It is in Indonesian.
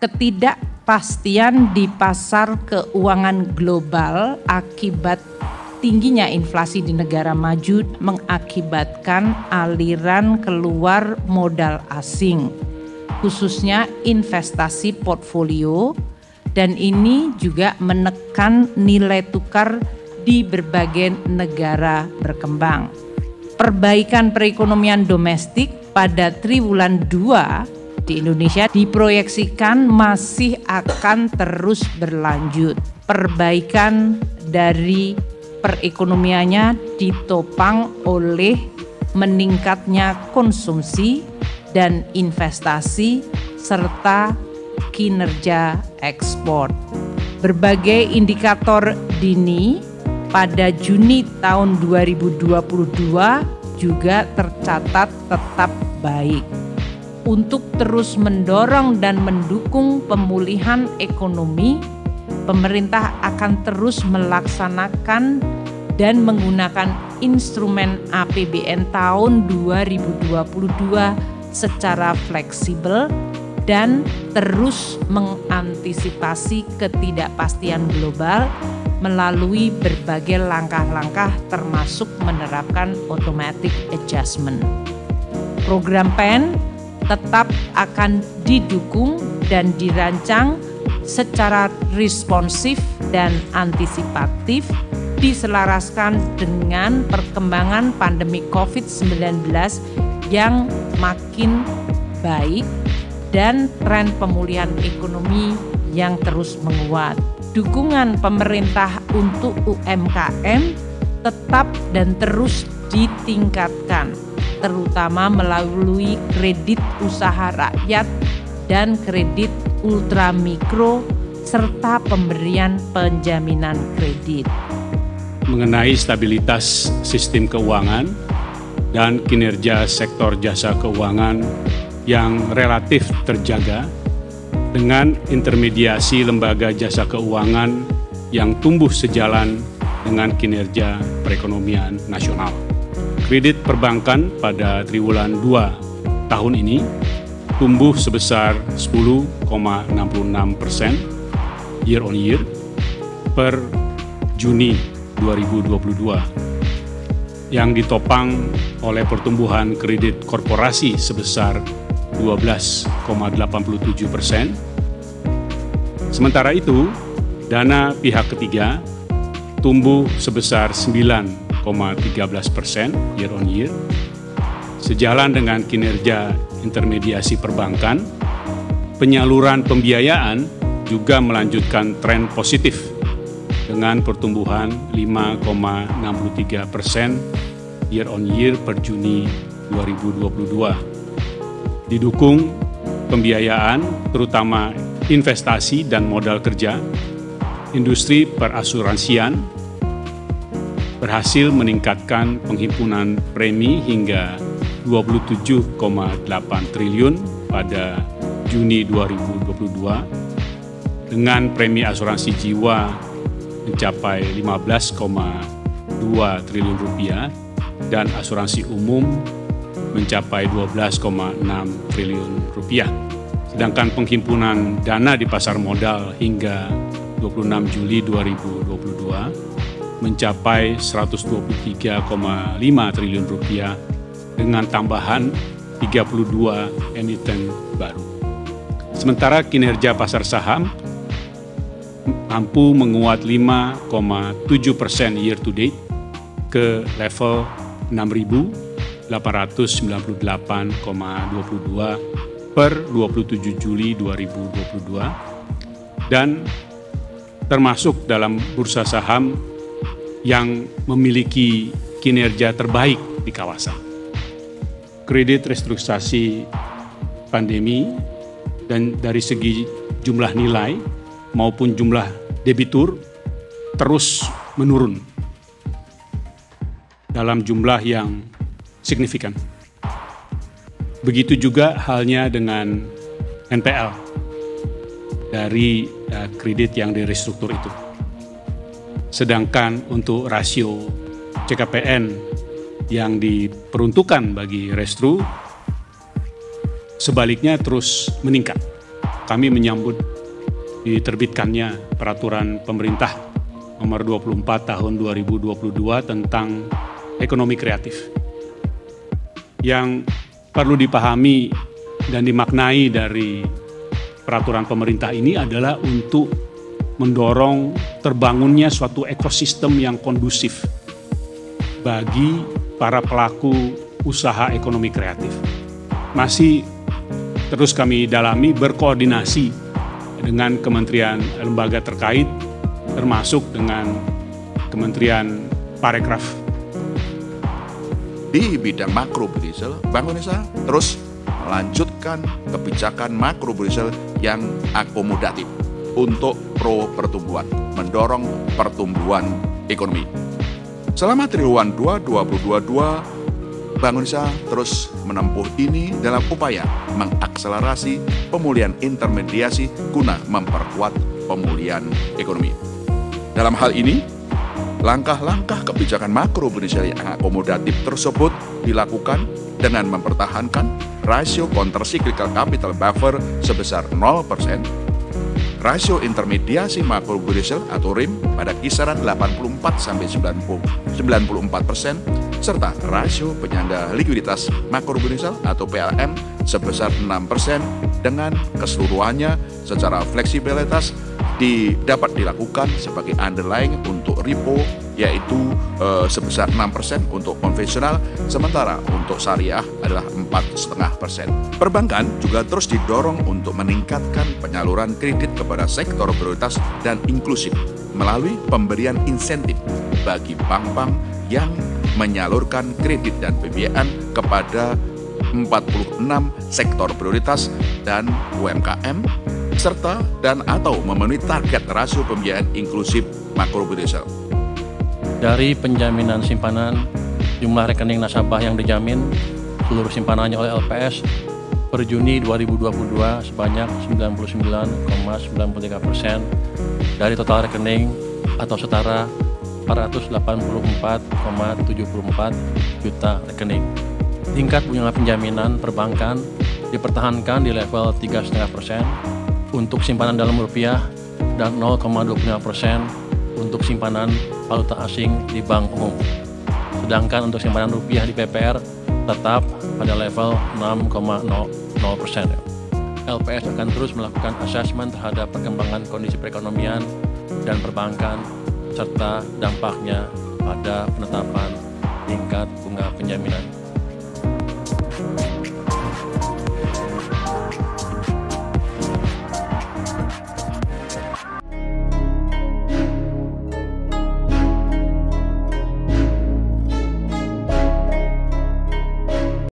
ketidakpastian di pasar keuangan global akibat tingginya inflasi di negara maju mengakibatkan aliran keluar modal asing, khususnya investasi portfolio, dan ini juga menekan nilai tukar di berbagai negara berkembang. Perbaikan perekonomian domestik pada triwulan 2 di Indonesia diproyeksikan masih akan terus berlanjut. Perbaikan dari perekonomiannya ditopang oleh meningkatnya konsumsi dan investasi serta kinerja ekspor. Berbagai indikator dini pada Juni tahun 2022 juga tercatat tetap baik. Untuk terus mendorong dan mendukung pemulihan ekonomi, pemerintah akan terus melaksanakan dan menggunakan instrumen APBN tahun 2022 secara fleksibel dan terus mengantisipasi ketidakpastian global melalui berbagai langkah-langkah termasuk menerapkan automatic adjustment. Program PEN tetap akan didukung dan dirancang secara responsif dan antisipatif, diselaraskan dengan perkembangan pandemi COVID-19 yang makin baik dan tren pemulihan ekonomi yang terus menguat. Dukungan pemerintah untuk UMKM tetap dan terus ditingkatkan, terutama melalui kredit usaha rakyat dan kredit ultramikro serta pemberian penjaminan kredit. Mengenai stabilitas sistem keuangan dan kinerja sektor jasa keuangan yang relatif terjaga dengan intermediasi lembaga jasa keuangan yang tumbuh sejalan dengan kinerja perekonomian nasional. Kredit perbankan pada triwulan 2 tahun ini tumbuh sebesar 10,66% year on year per Juni 2022 yang ditopang oleh pertumbuhan kredit korporasi sebesar 12,87%. Sementara itu, dana pihak ketiga tumbuh sebesar 9,13% year on year sejalan dengan kinerja intermediasi perbankan. Penyaluran pembiayaan juga melanjutkan tren positif dengan pertumbuhan 5,63% year on year per Juni 2022. Didukung pembiayaan terutama investasi dan modal kerja, industri perasuransian berhasil meningkatkan penghimpunan premi hingga 27,8 triliun pada Juni 2022 dengan premi asuransi jiwa mencapai 15,2 triliun rupiah dan asuransi umum mencapai 12,6 triliun rupiah. Sedangkan penghimpunan dana di pasar modal hingga 26 Juli 2022 mencapai 123,5 triliun rupiah dengan tambahan 32 emiten baru. Sementara kinerja pasar saham mampu menguat 5,7% year to date ke level 6.898,22 per 27 Juli 2022 dan termasuk dalam bursa saham yang memiliki kinerja terbaik di kawasan. Kredit restrukturisasi pandemi dan dari segi jumlah nilai maupun jumlah debitur terus menurun dalam jumlah yang signifikan. Begitu juga halnya dengan NPL dari kredit yang direstruktur itu. Sedangkan untuk rasio CKPN yang diperuntukkan bagi restru sebaliknya terus meningkat. kami menyambut diterbitkannya peraturan pemerintah nomor 24 tahun 2022 tentang ekonomi kreatif. Yang perlu dipahami dan dimaknai dari peraturan pemerintah ini adalah untuk mendorong terbangunnya suatu ekosistem yang kondusif bagi para pelaku usaha ekonomi kreatif. Masih terus kami dalami berkoordinasi dengan kementerian lembaga terkait, termasuk dengan Kementerian Parekraf. Di bidang makro burisel, Bank Indonesia terus melanjutkan kebijakan makro burisel yang akomodatif untuk pro pertumbuhan, mendorong pertumbuhan ekonomi. Selama triwulan 2022, Bank Indonesia terus menempuh ini dalam upaya mengakselerasi pemulihan intermediasi guna memperkuat pemulihan ekonomi. Dalam hal ini, langkah-langkah kebijakan makro Indonesia yang akomodatif tersebut dilakukan dengan mempertahankan rasio countercyclical capital buffer sebesar 0%, rasio intermediasi makroburisel atau rim pada kisaran 84–94%, serta rasio penyangga likuiditas makroburisel atau PLM sebesar 6% dengan keseluruhannya secara fleksibilitas dapat dilakukan sebagai underlying untuk repo, yaitu sebesar 6% untuk konvensional, sementara untuk syariah adalah 4,5%. Perbankan juga terus didorong untuk meningkatkan penyaluran kredit kepada sektor prioritas dan inklusif melalui pemberian insentif bagi bank-bank yang menyalurkan kredit dan pembiayaan kepada 46 sektor prioritas dan UMKM, serta dan atau memenuhi target rasio pembiayaan inklusif makroburisel. Dari penjaminan simpanan, jumlah rekening nasabah yang dijamin seluruh simpanannya oleh LPS per Juni 2022 sebanyak 99,93% dari total rekening atau setara 484,74 juta rekening. Tingkat bunga penjaminan perbankan dipertahankan di level 3,5% untuk simpanan dalam rupiah dan 0,25% untuk simpanan valuta asing di bank umum. Sedangkan untuk simpanan rupiah di PPR tetap pada level 6,00%. LPS akan terus melakukan asesmen terhadap perkembangan kondisi perekonomian dan perbankan serta dampaknya pada penetapan tingkat bunga penjaminan.